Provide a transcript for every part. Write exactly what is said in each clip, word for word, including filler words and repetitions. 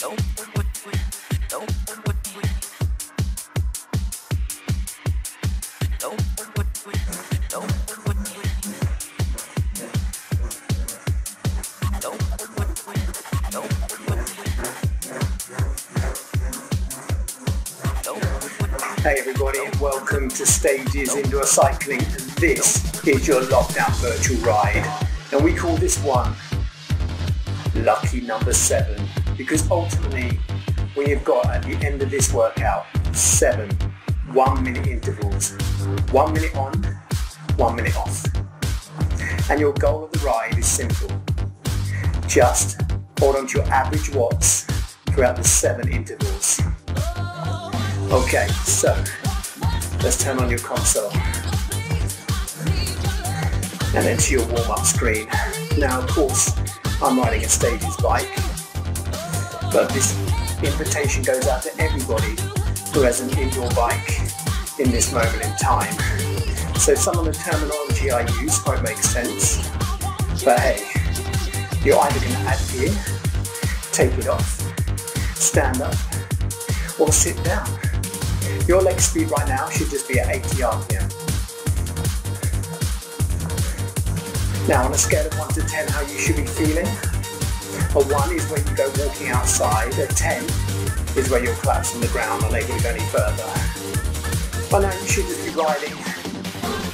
Hey everybody, and welcome to Stages Indoor Cycling, and this is your lockdown virtual ride. And we call this one lucky number seven, because ultimately we have got at the end of this workout seven one minute intervals, one minute on, one minute off. And your goal of the ride is simple. Just hold on to your average watts throughout the seven intervals. Okay, so let's turn on your console and enter your warm-up screen. Now, of course, I'm riding a Stages bike, but this invitation goes out to everybody who has an indoor bike in this moment in time. So some of the terminology I use won't make sense, but hey, you're either going to add gear, take it off, stand up, or sit down. Your leg speed right now should just be at eighty R P M. Now on a scale of one to ten, how you should be feeling, a one is when you go walking outside, a ten is where you're collapsed on the ground and able to go any further. By now you should just be riding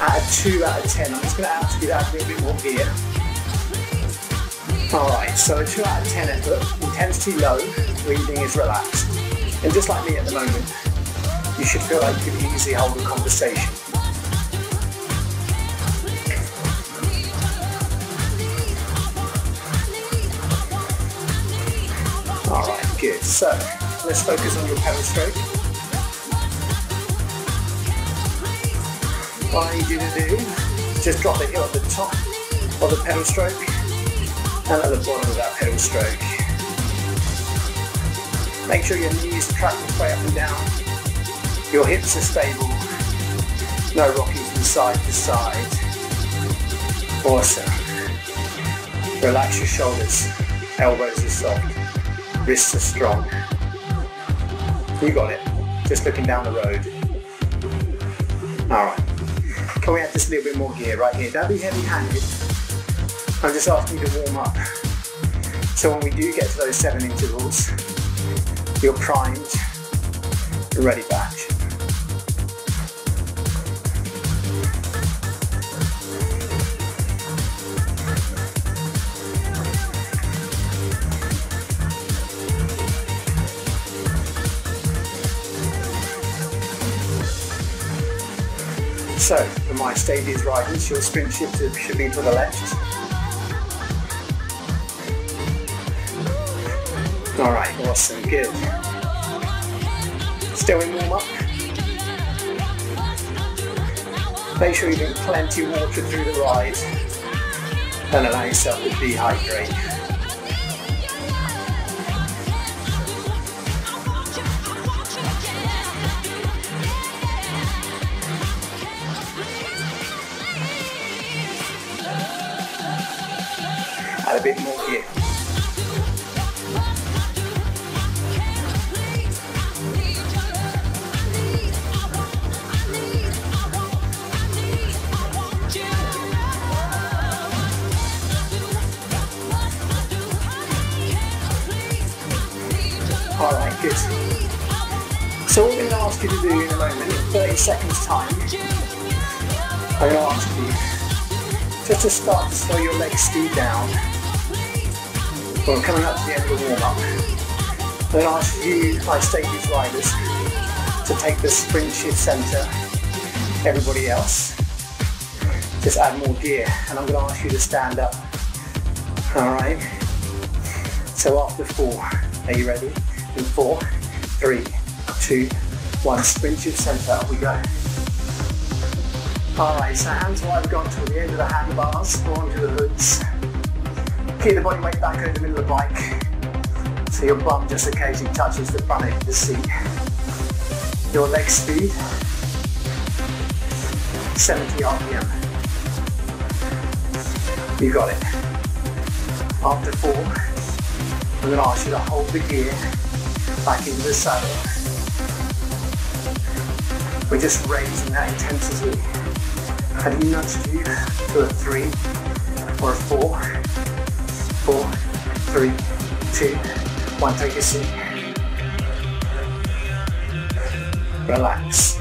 at a two out of ten. I'm just going to have to add a little bit more gear. Alright, so a two out of ten effort, intensity low, breathing is relaxed. And just like me at the moment, you should feel like you can easily hold a conversation. Alright, good. So, let's focus on your pedal stroke. What I need you to do is just drop the heel at the top of the pedal stroke and at the bottom of that pedal stroke. Make sure your knees track the way up and down. Your hips are stable, no rocking from side to side. Awesome. Relax your shoulders, elbows are soft, wrists are strong. You got it, just looking down the road. Alright, can we add just a little bit more gear right here? Don't be heavy handed, I'm just asking you to warm up. So when we do get to those seven intervals, you're primed and ready for action. So, for my Stages riders, your sprint shift should be to the left. Alright, awesome, good. Still in warm up. Make sure you drink plenty of water through the ride and allow yourself to dehydrate. A bit more gear. Alright, good. So what I'm going to ask you to do in a moment, in thirty seconds time, I'm going to ask you just to start to slow your leg speed down. Well, I'm coming up to the end of the warm-up, I'm going to ask you, my Stages riders, to take the sprint shift centre, everybody else, just add more gear, and I'm going to ask you to stand up, alright? So after four, are you ready? In four, three, two, one, sprint shift centre, up we go. Alright, so hands wide, we've gone to the end of the handlebars, or onto the hoods. Keep the body weight back over the middle of the bike, so your bum just occasionally touches the front edge of the seat. Your leg speed, seventy R P M. You got it. After four, We're going to ask you to hold the gear back into the saddle. We're just raising that intensity. Had we nudged you to a three or a four, four, three, two, one, take a seat. Relax.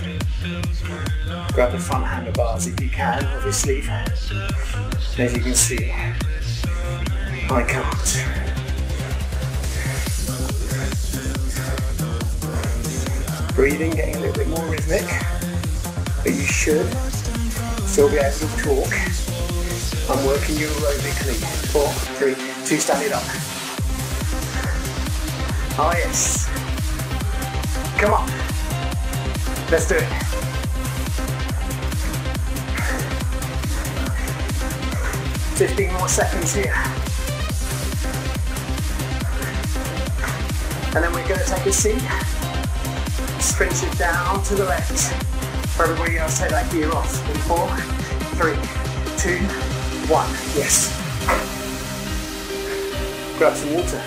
Grab the front handlebars if you can, obviously. As you can see, I can't. Breathing, getting a little bit more rhythmic, but you should still be able to talk. I'm working you aerobically. Four, three, two, stand it up. Ah, oh, yes. Come on. Let's do it. fifteen more seconds here. And then we're going to take a seat. Stretch it down to the left. For everybody else, take that gear off. In four, three, two, one. Yes. Grab some water.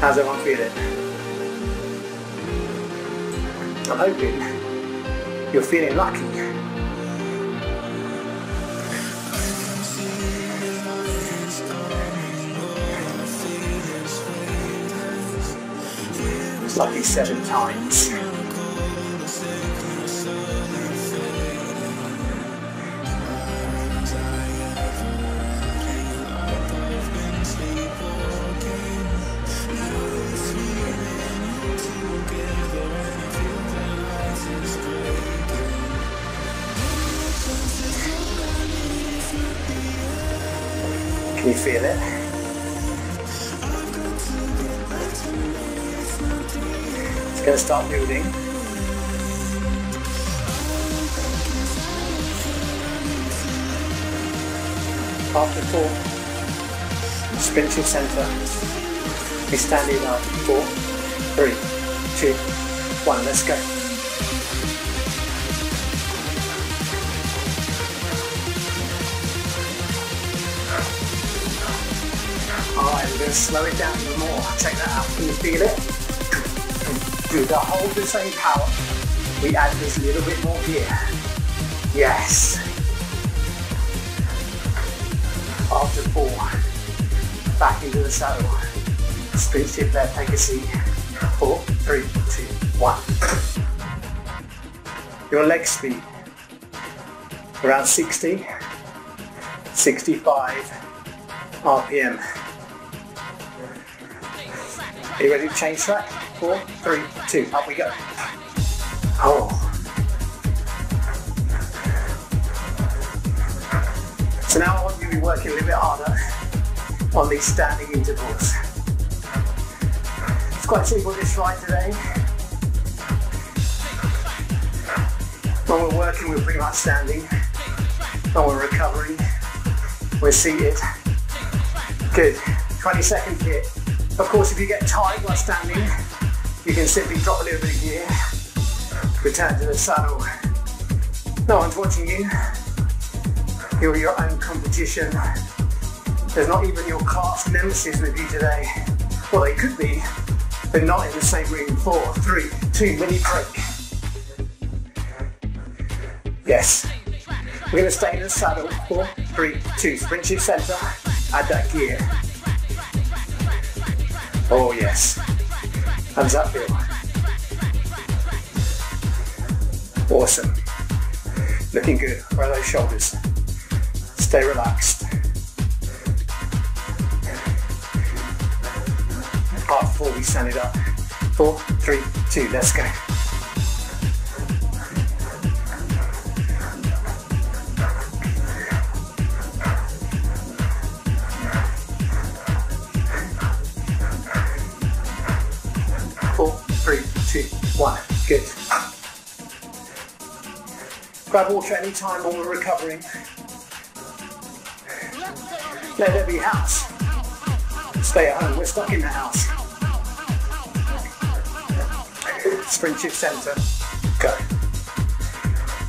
How's everyone feeling? I'm hoping you're feeling lucky. Lucky seven times. Can you feel it? Going to start building. After four, sprint to center. We stand it up. Four, three, two, one. Let's go. Alright, we're going to slow it down even more. Take that out. Can you feel it? Do the whole the same power. We add this little bit more gear. Yes. After four, back into the saddle. Sprint shift left, take a seat. Four, three, two, one. Your leg speed, around sixty, sixty-five R P M. Are you ready to change track? Four, three, two, up we go. Oh. So now I want you to be working a little bit harder on these standing intervals. It's quite simple this ride today. When we're working, we're pretty much standing. When we're recovering, we're seated. Good, twenty seconds here. Of course, if you get tired while standing, you can simply drop a little bit of gear, return to the saddle. No one's watching you. You're your own competition. There's not even your class nemesis with you today. Well, they could be, but not in the same room. Four, three, two, mini break. Yes. We're going to stay in the saddle. Four, three, two, sprint to center, add that gear. Oh yes. How does that feel? Awesome. Looking good. Where are those shoulders? Stay relaxed. Part four, we stand it up. Four, three, two, let's go. One, good. Grab water any time while we're recovering. Let there be house. Stay at home, we're stuck in the house. Sprint shift center, go.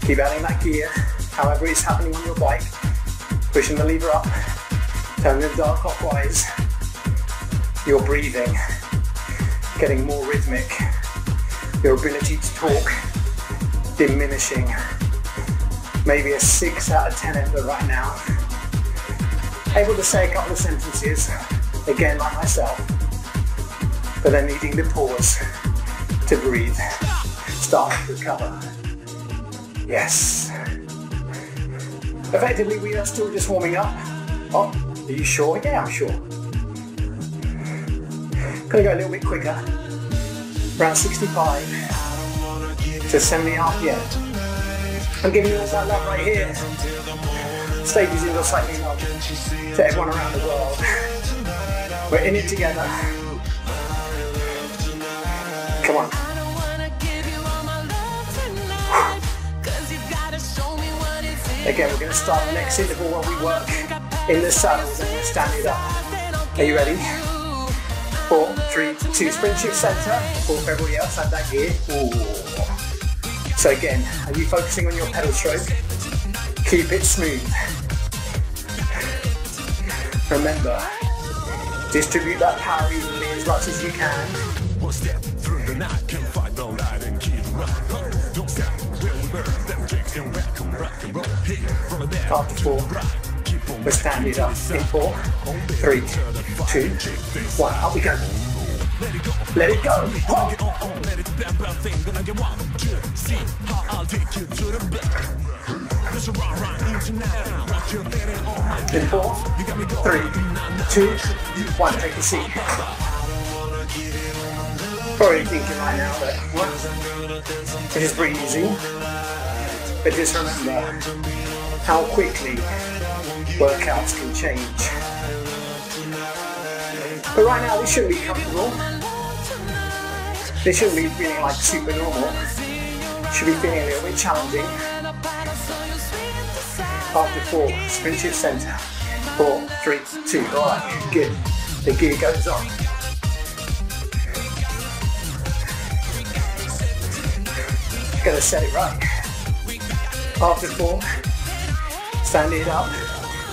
Keep adding that gear, however it's happening on your bike. Pushing the lever up, turn the dial clockwise. your breathing, getting more rhythmic, your ability to talk diminishing. Maybe a six out of ten ender right now. Able to say a couple of sentences, again like myself, but then needing the pause to breathe, start to recover. Yes. Effectively, we are still just warming up. Oh, are you sure? Yeah, I'm sure. Gonna go a little bit quicker. Around sixty-five to seventy R P M. I'm giving you all that love right here. Stay busy, your cycling love to everyone around the world. We're in it together. Come on. Again, we're going to start the next interval while we work in the saddles and we're standing up. Are you ready? Four, three, two, sprint shift center. Or everybody else had that gear. Ooh. So again, are you focusing on your pedal stroke? Keep it smooth. Remember, distribute that power evenly as much as you can. One step through the night, can fight the light and keep running. Don't stop where we burn. After four, we're standing up in four, three, two, one. Up we go. Let it go. In four, three, two, one. Take a seat. Probably thinking right now that what? This is pretty easy. But just remember how quickly workouts can change. But right now, this shouldn't be comfortable. This shouldn't be feeling like super normal. It should be feeling a little bit challenging. After four, sprint shift center. Four, three, two, one. Good. The gear goes on. Gotta set it right. After four, stand it up.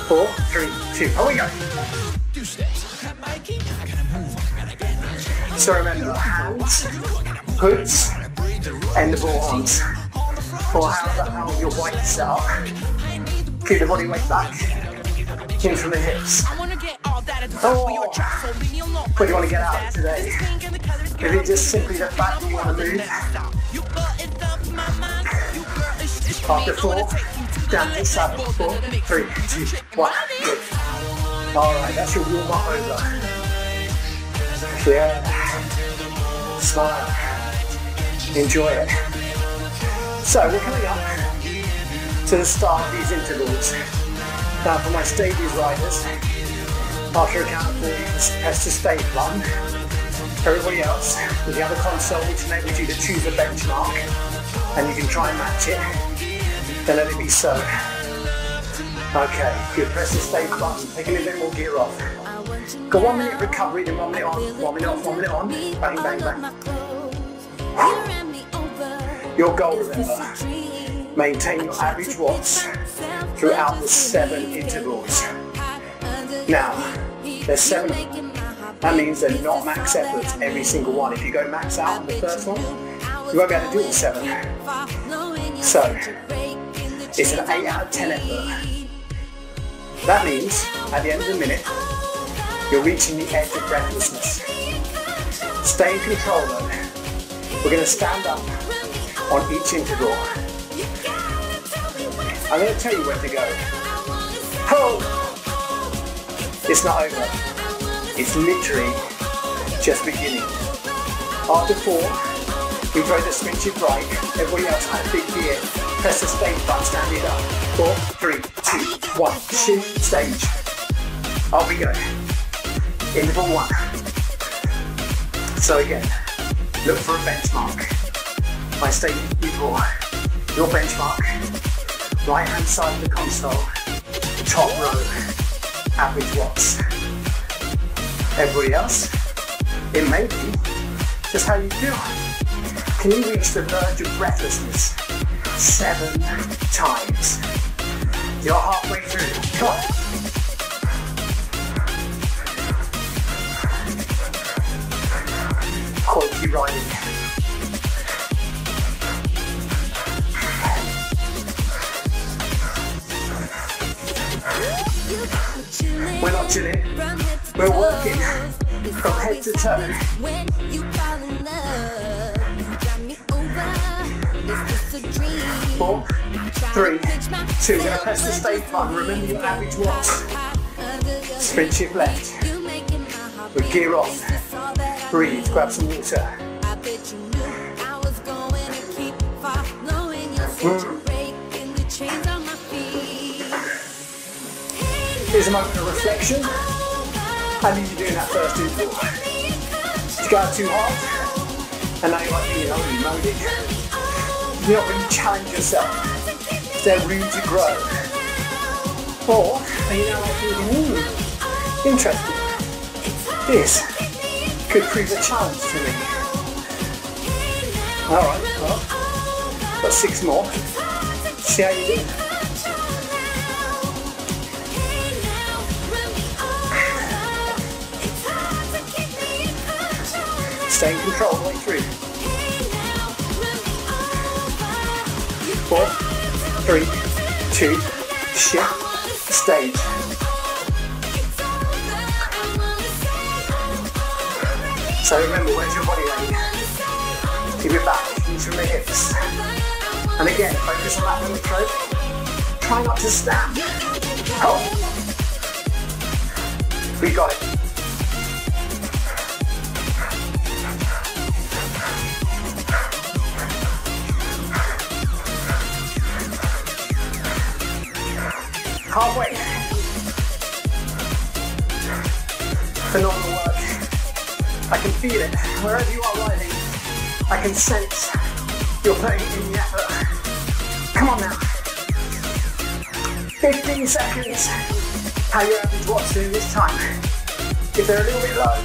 Four, three, two. Here we go. So remember, hands, hooks, and the forearms. Or however how your weight is set up. Keep the body weight back. In from the hips. Oh, what do you want to get out of today? If it's just simply the back you want to move. After four, down to saddle. Four, three, two, one. Good. Alright, that's your warm up over. Yeah. Smile. Enjoy it. So, we're coming up to the start of these intervals. Now, for my stages riders, after a count of three, that's to stage one. Everybody else, with the other console, which enables you to choose a benchmark, and you can try and match it. Then let it be so. Okay, good. Press the stage button. Take a little bit more gear off. Got one minute recovery, then one minute on, one minute off, one minute on. Bang, bang, bang. Your goal, remember, maintain your average watts throughout the seven intervals. Now, there's seven. That means they're not max efforts every single one. If you go max out on the first one, you won't be able to do all seven. So, it's an eight out of ten effort. That means, at the end of the minute, you're reaching the edge of breathlessness. Stay in control though. We're going to stand up on each interval. I'm going to tell you where to go. Oh! It's not over. It's literally just beginning. After four, we throw the switch and break. Everybody else had a big gear. Press the stage button, stand it up. Four, three, two, one, shift stage. Up we go. Interval one. So again, look for a benchmark. My stage equal your benchmark. Right hand side of the console. Top row. Average watts. Everybody else, it may be just how you feel. Can you reach the verge of breathlessness? Seven times. You're halfway through. Come on. be right in there. We're not chilling, we're walking from head to toe. Four, three, two, we're going to press the stage button. Remember your average watch. Spin shift left. We'll gear off. Breathe, grab some water. Room. Here's a moment of reflection. I knew you were doing that first two four. You go too hard, and now you're like, you're only loading. You're not going to challenge yourself. Is there room to grow? Or are you now like thinking, ooh, interesting. This could prove a challenge to me. Alright, well, got six more. See how you do. Stay in control all the way through. Four, three, two, shift, stage. So remember, where's your body weight? Keep your back, use your hips. And again, focus on that limit throat. Try not to snap. Oh. We got it. Halfway. Phenomenal work. I can feel it. Wherever you are riding, I can sense you're putting in the effort. Come on now. fifteen seconds. How your average watts doing this time? If they're a little bit low,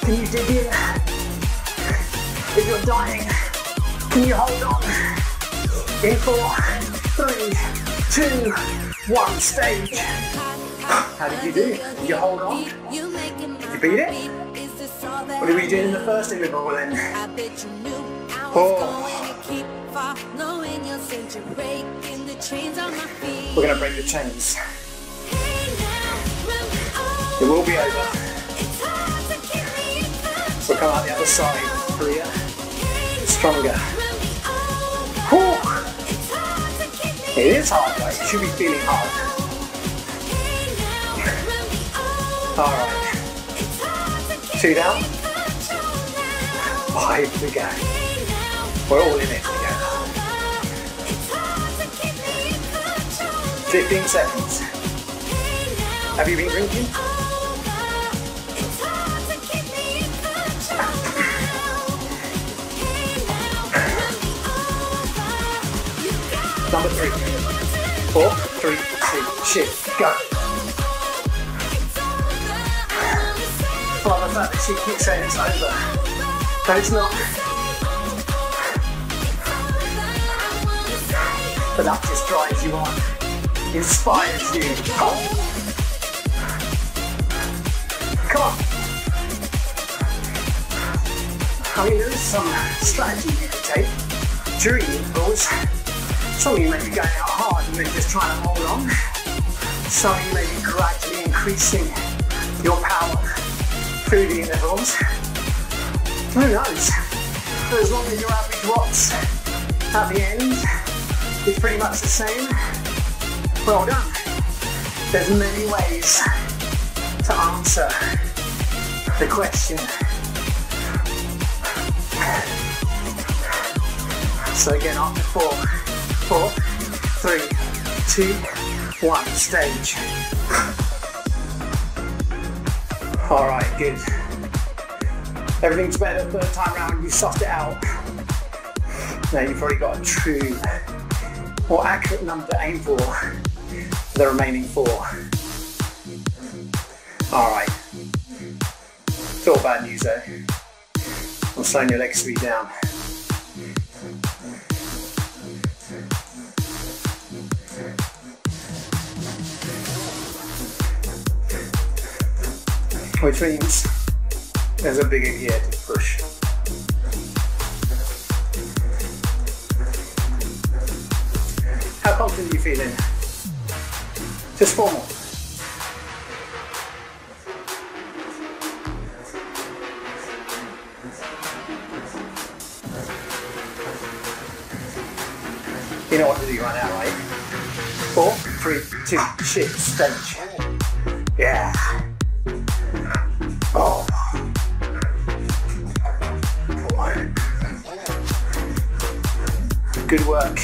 can you dig in? If you're dying, can you hold on? In four, three, two, one, stage. How did you do? Did you hold on? Did you beat it? What did we do in the first interval then? Oh. We're going to break the chains. It will be over. We'll come out the other side, freer, stronger. Whew. It is hard, right? You should be feeling hard. Alright. Two down. Five to go. We're all in it together. fifteen seconds. Have you been drinking? Number three. Four, three, two, shift, go. I love the fact that she keeps saying it's over. No, it's not. But that just drives you on. Inspires you. Oh. Come on. I mean, there is some strategy you can take during the intervals. Some of you may be going out hard and then just trying to hold on. Some of you may be gradually increasing your power through the intervals. Who knows? But as long as your average watts at the end is pretty much the same, well done. There's many ways to answer the question. So again, after four. Four, three, two, one, stage. Alright, good. Everything's better the third time round, you sussed it out. Now you've already got a true or accurate number to aim for for the remaining four. Alright. It's all bad news though. I'm slowing your leg speed down. Which means there's a bigger gear to push. how can you feel in? Just four more. You know what to do right now, right? Four, three, two, shit, stench. Yeah. Oh. Good work.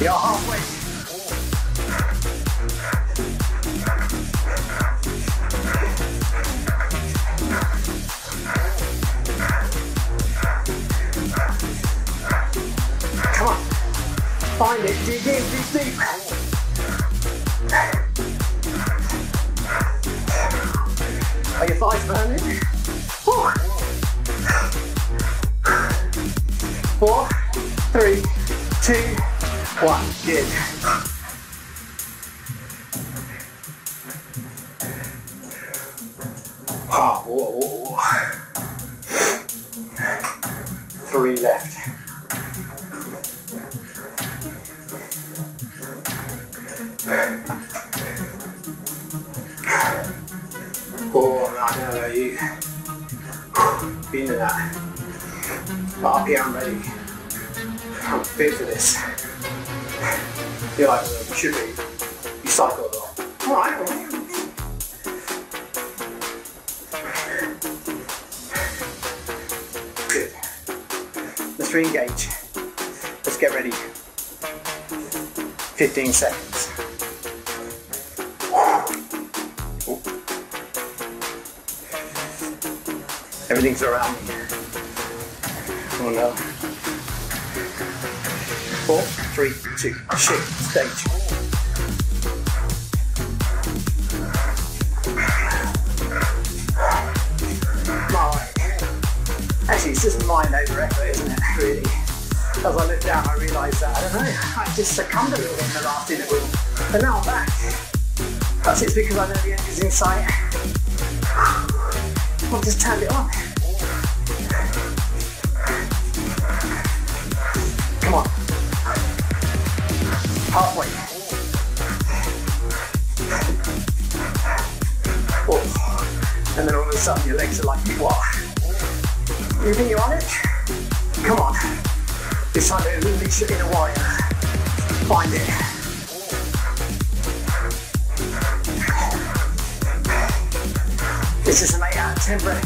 You're halfway. Come on. Find it. Dig in, dig deep. Are your thighs burning? Woo. Four, three, two, one, good. Oh, whoa, whoa, whoa. Three left. Oh, I don't know about you. Been to that. But up here, I'm ready. I'm fit for this. You're like, well, you should be. You cycle a lot. Alright, alright. Good. Let's re-engage. Let's get ready. fifteen seconds. Ooh. Everything's around me. Oh no. Four. Three, two, shake, stage. My. Actually, it's just mind over effort, isn't it? Really. As I look down, I realise that, I don't know, I just succumbed a little bit in the last interval. But now I'm back. That's it's because I know the end is in sight. I've just turned it on. Come on. Halfway. Oh. And then all of a sudden your legs are like, what? You think you're on it? Come on. It's time to release your inner warrior. Find it. This is an eight out of ten breath.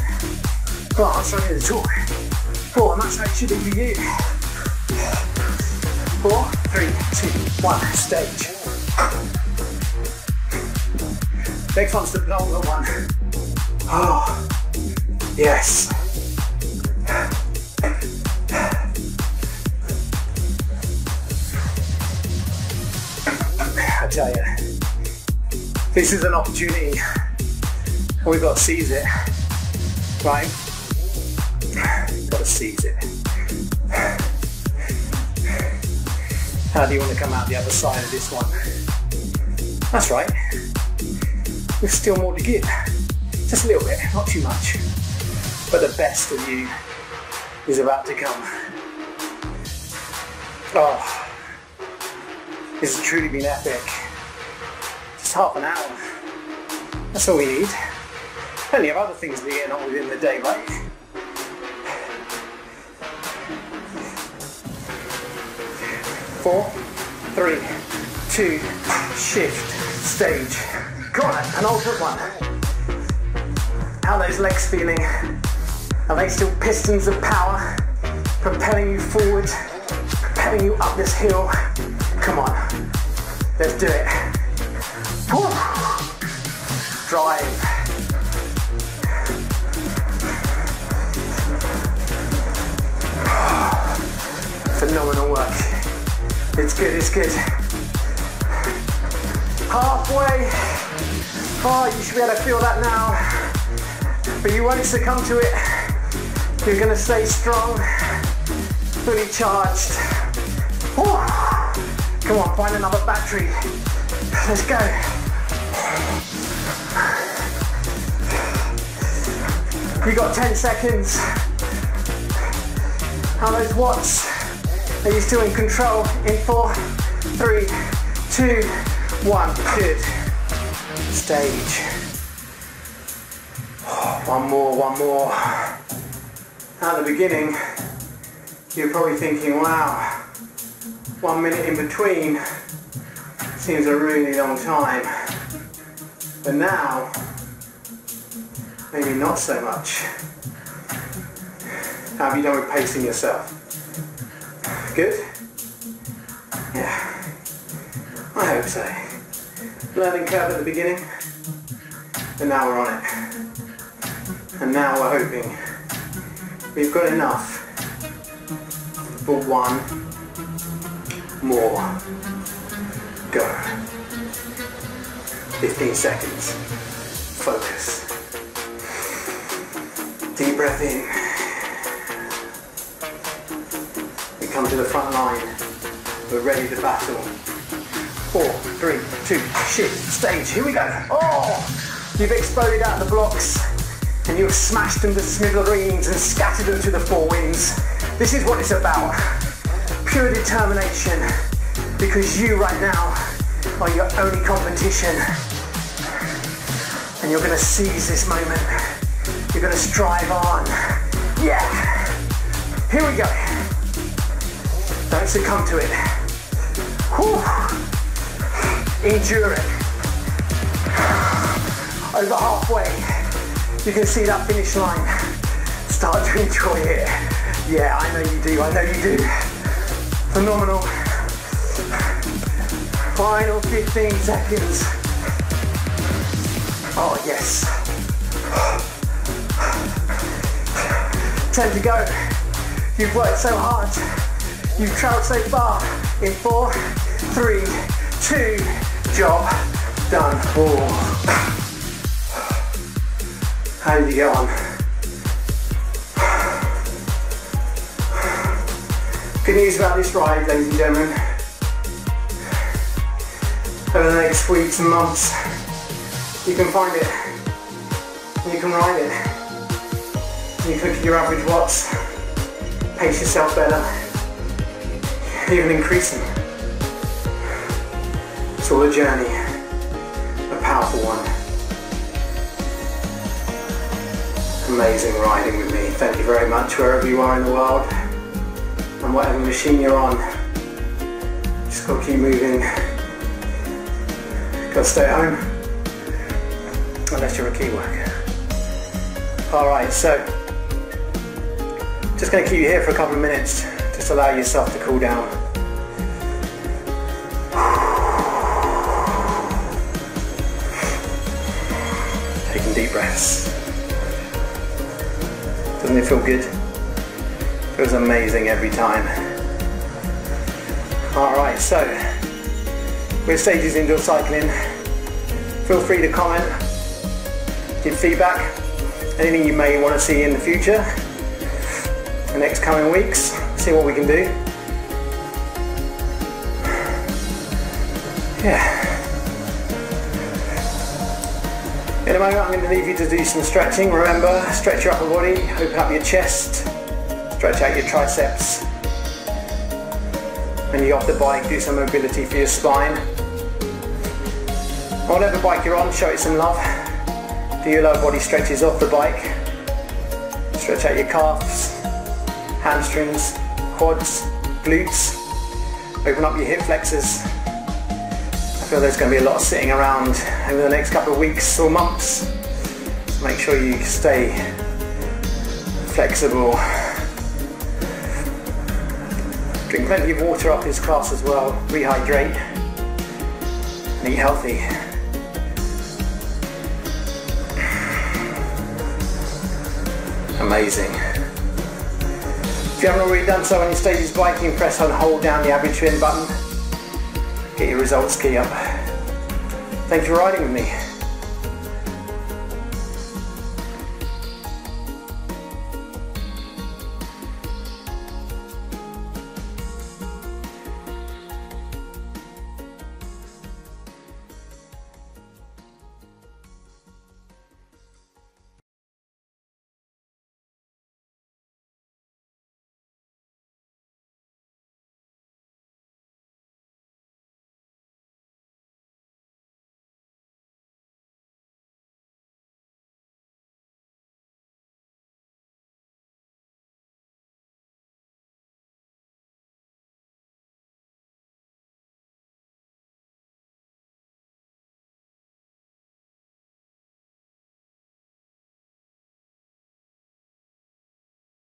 Come on, I'm sorry to talk. Four, and that's how it should be for you. Four, three, two, one, stage. Next one's the longer one. Oh, yes. I tell you, this is an opportunity. We've got to seize it, right? Got to seize it. How do you want to come out the other side of this one? That's right. There's still more to give. Just a little bit, not too much. But the best of you is about to come. Oh, this has truly been epic. Just half an hour. That's all we need. Plenty of other things to get on within the day, right? Four, three, two, shift, stage. Come on, an ultimate one. How are those legs feeling? Are they still pistons of power? Propelling you forward, propelling you up this hill? Come on, let's do it. Woo. Drive. Phenomenal work. It's good, it's good. Halfway. Oh, you should be able to feel that now. But you won't succumb to it. You're going to stay strong. fully charged. Whew. Come on, find another battery. Let's go. We got ten seconds. How those watts? Are you still in control? In four, three, two, one. Good. Stage. One more, one more. At the beginning, you're probably thinking, wow, one minute in between seems a really long time. But now, maybe not so much. How have you done with pacing yourself? Good? Yeah. I hope so. Learning curve at the beginning, but now we're on it. And now we're hoping we've got enough for one more go. fifteen seconds. Focus. Deep breath in. We come to the front line. We're ready to battle. Four, three, two, shift, stage. Here we go. Oh! You've exploded out the blocks, and you've smashed them to smithereens and scattered them to the four winds. This is what it's about. Pure determination, because you right now are your only competition. And you're going to seize this moment. You're going to strive on. Yeah! Here we go. Don't succumb to it. Whew. Endure it. Over halfway. You can see that finish line. Start to enjoy it. Yeah, I know you do, I know you do. Phenomenal. Final fifteen seconds. Oh yes. ten to go. You've worked so hard. You've traveled so far. In four, three, two, job done. Four. How did you get on? Good news about this ride, ladies and gentlemen. Over the next weeks and months, you can find it, and you can ride it. You can look at your average watts, pace yourself better, even increase them. It's all a journey, a powerful one. Amazing riding with me. Thank you very much wherever you are in the world and whatever machine you're on. Just gotta keep moving. Gotta stay at home unless you're a key worker. Alright, so just gonna keep you here for a couple of minutes. Just allow yourself to cool down. Taking deep breaths. Doesn't it feel good? Feels amazing every time. Alright, so we're Stages Indoor Cycling. Feel free to comment, give feedback, anything you may want to see in the future, the next coming weeks, see what we can do. Yeah. In a moment I'm going to leave you to do some stretching. Remember, stretch your upper body, open up your chest, stretch out your triceps. When you're off the bike, do some mobility for your spine. Whatever bike you're on, show it some love. Do your lower body stretches off the bike. Stretch out your calves, hamstrings, quads, glutes. Open up your hip flexors. I feel there's going to be a lot of sitting around over the next couple of weeks or months. Make sure you stay flexible. Drink plenty of water after this class as well. Rehydrate and eat healthy. Amazing. If you haven't already done so on your Stages biking, press and hold down the Average Twin button. Get your results key up. Thank you for riding with me.